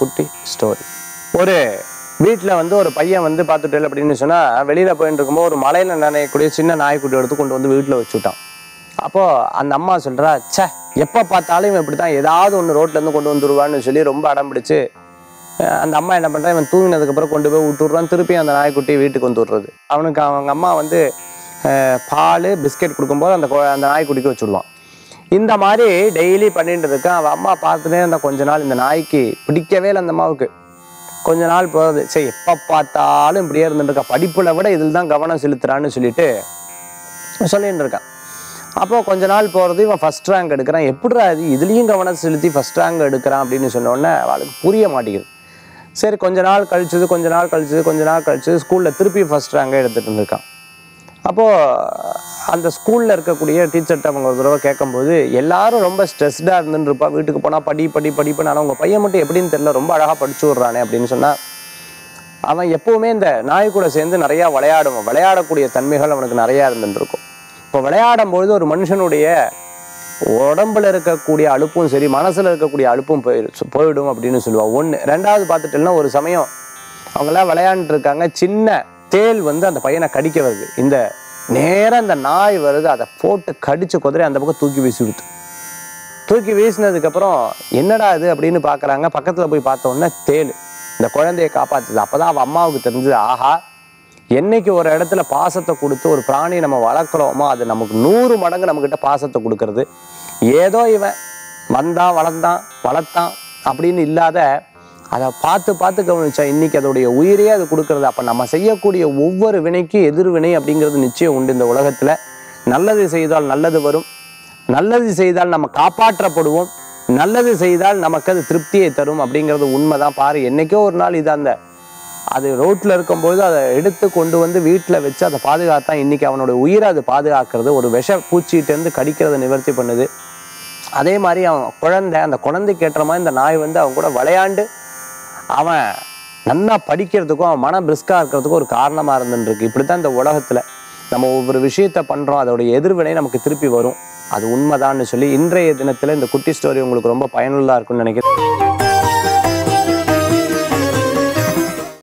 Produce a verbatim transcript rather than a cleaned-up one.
குட்டி ஸ்டோரி. ஒரு வீட்டில் வந்து ஒரு பையன் வந்து பார்த்துட்டு அப்படின்னு சொன்னால் வெளியில் போயிட்டு இருக்கும்போது ஒரு மலையில் நினைக்கக்கூடிய சின்ன நாய்க்குட்டி எடுத்து கொண்டு வந்து வீட்டில் வச்சுட்டான். அப்போது அந்த அம்மா சொல்கிறா, சே எப்போ பார்த்தாலும் இவன் இப்படி தான் ஏதாவது ஒன்று ரோட்லேருந்து கொண்டு வந்துடுவான்னு சொல்லி ரொம்ப அடம் பிடிச்சு அந்த அம்மா என்ன பண்ணுறா, இவன் தூங்கினதுக்கப்புறம் கொண்டு போய் விட்டுடுறான். திருப்பி அந்த நாய்க்குட்டியை வீட்டுக்கு வந்து விடுறது. அவனுக்கு அவங்க அம்மா வந்து பால் பிஸ்கெட் கொடுக்கும்போது அந்த அந்த நாய்க்குட்டிக்கு வச்சுடுவான். இந்த மாதிரி டெய்லி பண்ணிட்டு இருக்கான். அவன் அம்மா பார்த்துட்டே இருந்தால் கொஞ்ச நாள் இந்த நாய்க்கு பிடிக்கவே இல்லை. அந்த அம்மாவுக்கு கொஞ்ச நாள் போகிறது, சரி எப்போ பார்த்தாலும் இப்படியே இருந்துட்டுருக்கா, படிப்பில் விட இதில் தான் கவனம் செலுத்துறான்னு சொல்லிட்டு சொல்லிட்டு இருக்கான். அப்போது கொஞ்ச நாள் போகிறது, இவன் ஃபஸ்ட் ரேங்க் எடுக்கிறான். எப்படிடா அது இதுலேயும் கவனம் செலுத்தி ஃபஸ்ட் ரேங்க் எடுக்கிறான் அப்படின்னு சொன்னோடனே அவளுக்கு புரிய மாட்டேங்குது. சரி கொஞ்ச நாள் கழிச்சது கொஞ்ச நாள் கழிச்சது கொஞ்ச நாள் கழிச்சது ஸ்கூலில் திருப்பி ஃபஸ்ட் ரேங்காக எடுத்துகிட்டு இருந்திருக்கான். அப்போது அந்த ஸ்கூலில் இருக்கக்கூடிய டீச்சர்கிட்ட அவங்க ஒரு தடவை கேட்கும்போது, எல்லாரும் ரொம்ப ஸ்ட்ரெஸ்டாக இருந்துன்னு இருப்பா, வீட்டுக்கு போனால் படி படி படிப்புன்னு, ஆனால் உங்கள் பையன் மட்டும் எப்படின்னு தெரியல ரொம்ப அழகாக படிச்சு விட்றானே அப்படின்னு சொன்னால், அவன் எப்போவுமே இந்த நாய் கூட சேர்ந்து நிறையா விளையாடுவான், விளையாடக்கூடிய தன்மைகள் அவனுக்கு நிறையா இருந்துட்டு இருக்கும். இப்போ விளையாடும் பொழுது ஒரு மனுஷனுடைய உடம்பில் இருக்கக்கூடிய அலுப்பும் சரி மனசில் இருக்கக்கூடிய அலுப்பும் போயிடும் போயிடும் அப்படின்னு சொல்லுவாள். ஒன்று ரெண்டாவது பார்த்துட்டோம்னா, ஒரு சமயம் அவங்களாம் விளையாண்டுருக்காங்க, சின்ன தேல் வந்து அந்த பையனை கடிக்க வருது. இந்த நேராக இந்த நாய் வருது, அதை போட்டு கடிச்சு குதிரை அந்த பக்கம் தூக்கி வீசி விடுத்து. தூக்கி வீசினதுக்கப்புறம் என்னடா இது அப்படின்னு பார்க்குறாங்க. பக்கத்தில் போய் பார்த்தோன்னா தேல் இந்த குழந்தையை காப்பாற்றுது. அப்போ தான் அவள் அம்மாவுக்கு தெரிஞ்சது, ஆஹா என்னைக்கு ஒரு இடத்துல பாசத்தை கொடுத்து ஒரு பிராணியை நம்ம வளர்க்குறோமோ அது நமக்கு நூறு மடங்கு நம்மக்கிட்ட பாசத்தை கொடுக்கறது. ஏதோ இவன் வந்தான் வளர்ந்தான் வளர்த்தான் அப்படின்னு இல்லாத அதை பார்த்து பார்த்து கவனிச்சா இன்றைக்கி அதோடைய உயிரையே அது கொடுக்குறது. அப்போ நம்ம செய்யக்கூடிய ஒவ்வொரு வினைக்கு எதிர்வினை அப்படிங்கிறது நிச்சயம் உண்டு. இந்த உலகத்தில் நல்லது செய்தால் நல்லது வரும், நல்லது செய்தால் நம்ம காப்பாற்றப்படுவோம், நல்லது செய்தால் நமக்கு அது திருப்தியை தரும் அப்படிங்கிறது உண்மை தான். பாரு, என்றைக்கோ ஒரு நாள் இது அந்த அது ரோட்டில் இருக்கும்போது அதை எடுத்து கொண்டு வந்து வீட்டில் வச்சு அதை பாதுகாத்தான் இன்றைக்கி அவனுடைய உயிரை அது பாதுகாக்கிறது. ஒரு விஷ பூச்சிகிட்டேருந்து கடிக்கிறத நிவர்த்தி பண்ணுது. அதே மாதிரி அவன் குழந்தை, அந்த குழந்தைக்கு ஏற்ற மாதிரி இந்த நாய் வந்து அவன் கூட விளையாண்டு அவன் நல்லா படிக்கிறதுக்கும் அவன் மன பிரிஸ்காக இருக்கிறதுக்கும் ஒரு காரணமாக இருந்துருக்கு. இப்படி தான் இந்த உலகத்தில் நம்ம ஒவ்வொரு விஷயத்தை பண்ணுறோம், அதோடைய எதிர்வினை நமக்கு திருப்பி வரும். அது உண்மைதான்னு சொல்லி இன்றைய தினத்தில் இந்த குட்டி ஸ்டோரி உங்களுக்கு ரொம்ப பயனுள்ளதாக இருக்குன்னு நினைக்கிறேன்.